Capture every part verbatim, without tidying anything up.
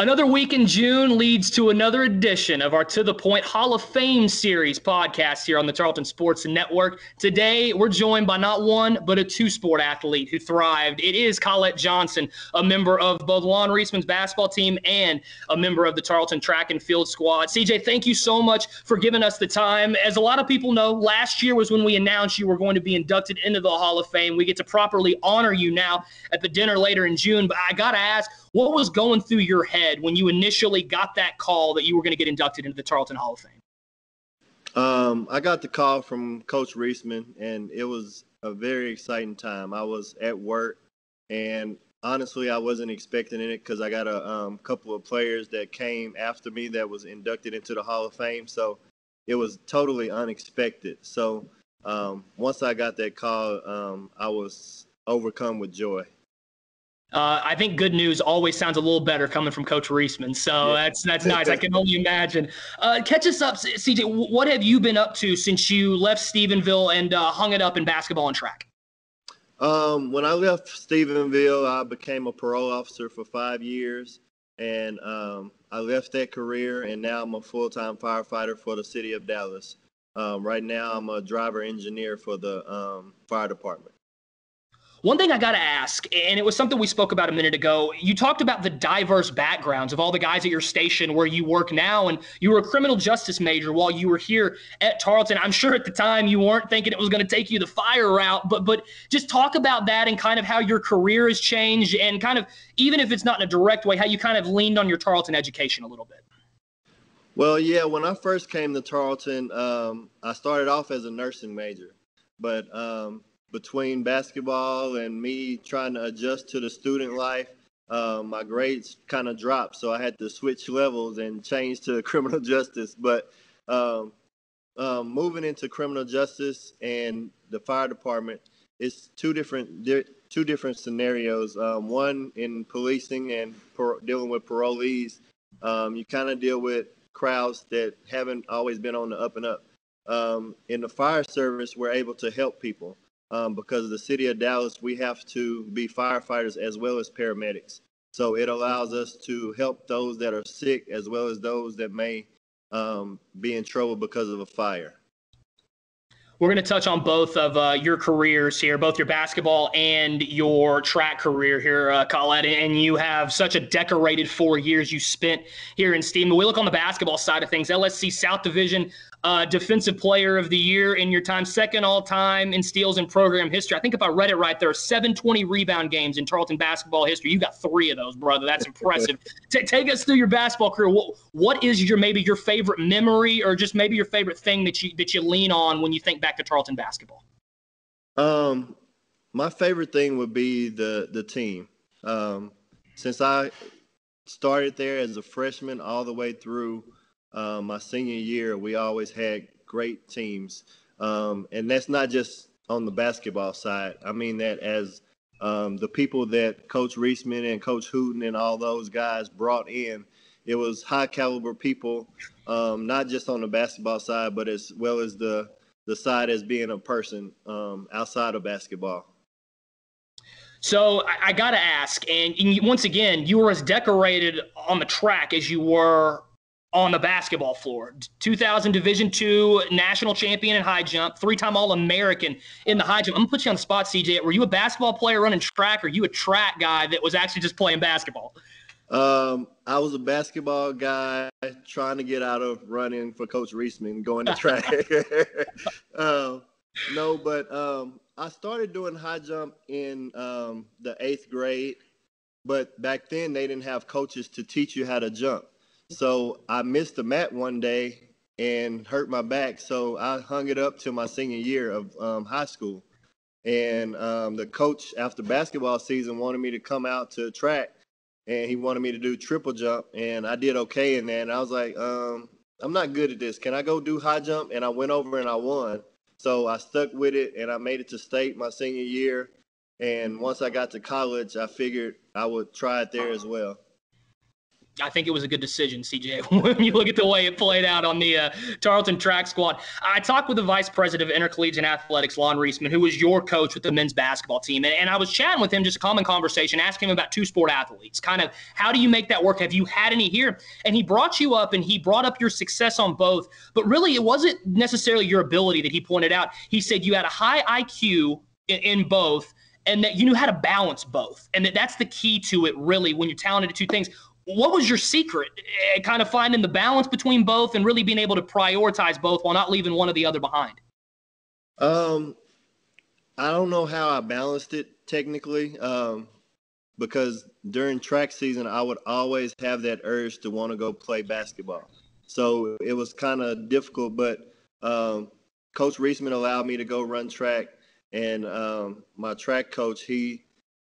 Another week in June leads to another edition of our To The Point Hall of Fame series podcast here on the Tarleton Sports Network. Today, we're joined by not one, but a two-sport athlete who thrived. It is Collat Johnson, a member of both Lon Reisman's basketball team and a member of the Tarleton track and field squad. C J, thank you so much for giving us the time. As a lot of people know, last year was when we announced you were going to be inducted into the Hall of Fame. We get to properly honor you now at the dinner later in June, but I got to ask, what was going through your head when you initially got that call that you were going to get inducted into the Tarleton Hall of Fame? Um, I got the call from Coach Reisman, and it was a very exciting time. I was at work, and honestly, I wasn't expecting it because I got a um, couple of players that came after me that was inducted into the Hall of Fame, so it was totally unexpected. So um, once I got that call, um, I was overcome with joy. Uh, I think good news always sounds a little better coming from Coach Reisman, so yeah. that's that's nice. I can only imagine. Uh, catch us up, C J. What have you been up to since you left Stephenville and uh, hung it up in basketball and track? Um, when I left Stephenville, I became a parole officer for five years, and um, I left that career, and now I'm a full-time firefighter for the city of Dallas. Um, right now, I'm a driver engineer for the um, fire department. One thing I got to ask, and it was something we spoke about a minute ago, you talked about the diverse backgrounds of all the guys at your station where you work now, and you were a criminal justice major while you were here at Tarleton. I'm sure at the time you weren't thinking it was going to take you the fire route, but but just talk about that and kind of how your career has changed and kind of, even if it's not in a direct way, how you kind of leaned on your Tarleton education a little bit. Well, yeah, when I first came to Tarleton, um, I started off as a nursing major, but um, – between basketball and me trying to adjust to the student life, uh, my grades kind of dropped, so I had to switch levels and change to criminal justice. But um, um, moving into criminal justice and the fire department, it's two different two different scenarios. Um, one in policing and par- dealing with parolees, um, you kind of deal with crowds that haven't always been on the up and up. Um, in the fire service, we're able to help people. Um, because of the city of Dallas, we have to be firefighters as well as paramedics. So it allows us to help those that are sick as well as those that may um, be in trouble because of a fire. We're going to touch on both of uh, your careers here, both your basketball and your track career here, uh, Collat. And you have such a decorated four years you spent here in Stephenville. We look on the basketball side of things, L S C South Division uh, Defensive Player of the Year in your time, second all-time in steals in program history. I think if I read it right, there are seven twenty rebound games in Tarleton basketball history. You got three of those, brother. That's impressive. T- take us through your basketball career. What, what is your maybe your favorite memory or just maybe your favorite thing that you that you lean on when you think back to Tarleton basketball? Um, my favorite thing would be the the team. Um, since I started there as a freshman all the way through uh, my senior year, we always had great teams. Um, and that's not just on the basketball side. I mean that as um, the people that Coach Reisman and Coach Hooten and all those guys brought in, it was high caliber people, um, not just on the basketball side, but as well as the the side as being a person um, outside of basketball. So I, I got to ask, and, and once again, you were as decorated on the track as you were on the basketball floor. two thousand Division two national champion in high jump, three-time All-American in the high jump. I'm going to put you on the spot, C J. Were you a basketball player running track, or you a track guy that was actually just playing basketball? Um, I was a basketball guy trying to get out of running for Coach Reisman, going to track. um, no, but um, I started doing high jump in um, the eighth grade, but back then they didn't have coaches to teach you how to jump. So I missed the mat one day and hurt my back, so I hung it up till my senior year of um, high school. And um, the coach after basketball season wanted me to come out to track. And he wanted me to do triple jump, and I did okay in that. And I was like, um, I'm not good at this. Can I go do high jump? And I went over and I won. So I stuck with it, and I made it to state my senior year. And once I got to college, I figured I would try it there as well. I think it was a good decision, C J, when you look at the way it played out on the uh, Tarleton track squad. I talked with the vice president of intercollegiate athletics, Lon Reisman, who was your coach with the men's basketball team. And, and I was chatting with him, just a common conversation, asking him about two-sport athletes, kind of how do you make that work? Have you had any here? And he brought you up and he brought up your success on both. But really, it wasn't necessarily your ability that he pointed out. He said you had a high I Q in, in both, and that you knew how to balance both. And that that's the key to it, really, when you're talented at two things. What was your secret, kind of finding the balance between both and really being able to prioritize both while not leaving one or the other behind? Um, I don't know how I balanced it technically, um, because during track season, I would always have that urge to want to go play basketball. So it was kind of difficult, but um, Coach Reisman allowed me to go run track, and um, my track coach, he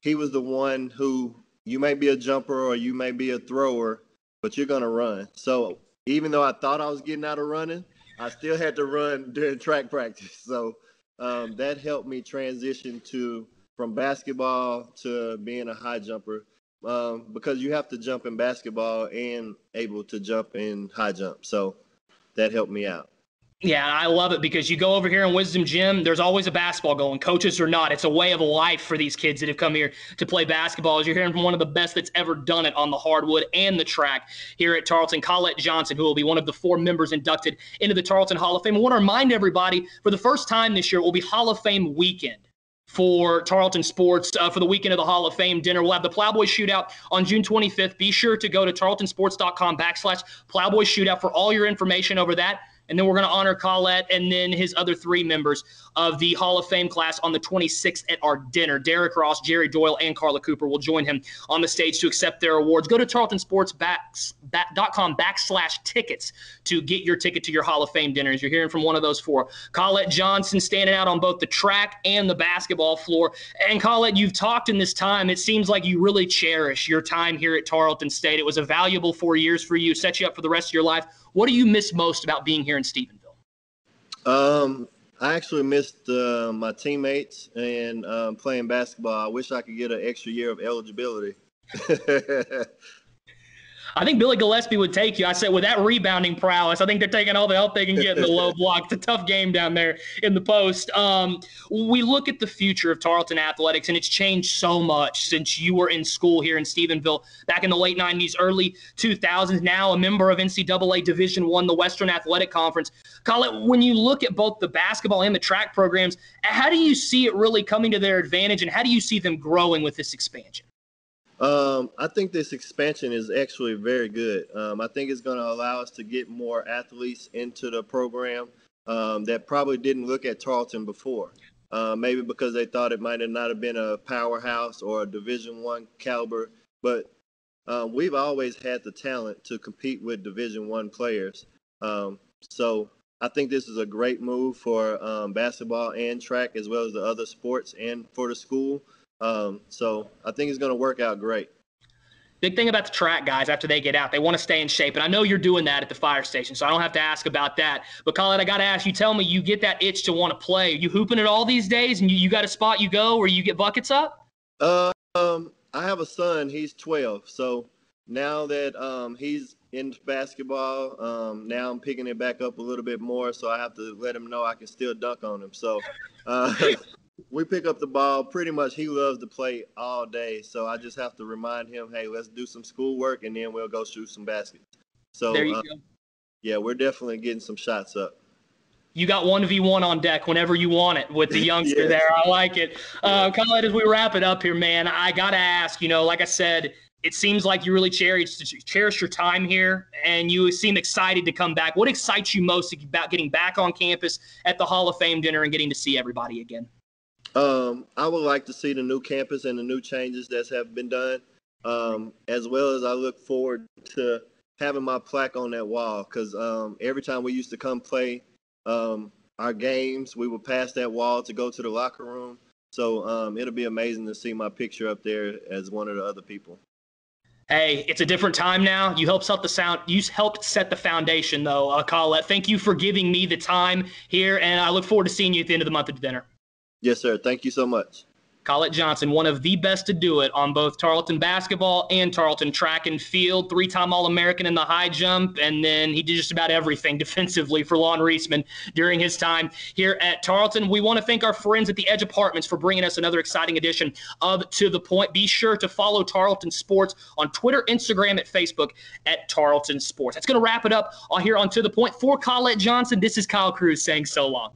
he was the one who, you may be a jumper or you may be a thrower, but you're going to run. So even though I thought I was getting out of running, I still had to run during track practice. So um, that helped me transition to from basketball to being a high jumper, um, because you have to jump in basketball and able to jump in high jump. So that helped me out. Yeah, I love it, because you go over here in Wisdom Gym, there's always a basketball going, coaches or not. It's a way of life for these kids that have come here to play basketball. As you're hearing from one of the best that's ever done it on the hardwood and the track here at Tarleton, Collat Johnson, who will be one of the four members inducted into the Tarleton Hall of Fame. I want to remind everybody, for the first time this year, it will be Hall of Fame weekend for Tarleton Sports, uh, for the weekend of the Hall of Fame dinner. We'll have the Plowboy Shootout on June twenty-fifth. Be sure to go to tarleton sports dot com backslash Plowboy Shootout for all your information over that. And then we're going to honor Collat and then his other three members of the Hall of Fame class on the twenty-sixth at our dinner. Derek Ross, Jerry Doyle, and Carla Cooper will join him on the stage to accept their awards. Go to tarleton sports dot com backslash tickets to get your ticket to your Hall of Fame dinners. You're hearing from one of those four. Collat Johnson standing out on both the track and the basketball floor. And Collat, you've talked in this time. It seems like you really cherish your time here at Tarleton State. It was a valuable four years for you, set you up for the rest of your life. What do you miss most about being here in Stephenville? Um, I actually missed uh, my teammates and um, playing basketball. I wish I could get an extra year of eligibility. I think Billy Gillespie would take you. I said, with that rebounding prowess, I think they're taking all the help they can get in the low block. It's a tough game down there in the post. Um, we look at the future of Tarleton athletics, and it's changed so much since you were in school here in Stephenville back in the late nineties, early two thousands, now a member of N C double A Division One, the Western Athletic Conference. Collat, when you look at both the basketball and the track programs, how do you see it really coming to their advantage, and how do you see them growing with this expansion? Um, I think this expansion is actually very good. Um, I think it's going to allow us to get more athletes into the program um, that probably didn't look at Tarleton before, uh, maybe because they thought it might have not have been a powerhouse or a Division I caliber. But uh, we've always had the talent to compete with Division I players. Um, so I think this is a great move for um, basketball and track, as well as the other sports and for the school. Um, so I think it's going to work out great. Big thing about the track guys, after they get out, they want to stay in shape. And I know you're doing that at the fire station, so I don't have to ask about that. But, Collat, I got to ask, you tell me you get that itch to want to play. Are you hooping it all these days, and you, you got a spot you go where you get buckets up? Uh, um, I have a son. He's twelve. So now that um, he's in basketball, um, now I'm picking it back up a little bit more, so I have to let him know I can still dunk on him. So uh, – we pick up the ball pretty much. He loves to play all day, so I just have to remind him, hey, let's do some schoolwork, and then we'll go shoot some baskets. So, there you um, go. Yeah, we're definitely getting some shots up. You got one v one on deck whenever you want it with the youngster. Yeah. There. I like it. Uh, Collat, as we wrap it up here, man, I got to ask, you know, like I said, it seems like you really cherish, cherish your time here, and you seem excited to come back. What excites you most about getting back on campus at the Hall of Fame dinner and getting to see everybody again? Um, I would like to see the new campus and the new changes that have been done, um, as well as I look forward to having my plaque on that wall, because um, every time we used to come play um, our games, we would pass that wall to go to the locker room. So um, it'll be amazing to see my picture up there as one of the other people. Hey, it's a different time now. You helped set the sound. You helped set the foundation, though, uh, Collat. Thank you for giving me the time here, and I look forward to seeing you at the end of the month at the dinner. Yes, sir. Thank you so much. Collat Johnson, one of the best to do it on both Tarleton basketball and Tarleton track and field, three-time All-American in the high jump, and then he did just about everything defensively for Lon Reisman during his time here at Tarleton. We want to thank our friends at the Edge Apartments for bringing us another exciting edition of To The Point. Be sure to follow Tarleton Sports on Twitter, Instagram, and Facebook at Tarleton Sports. That's going to wrap it up here on To The Point. For Collat Johnson, this is Kyle Cruz saying so long.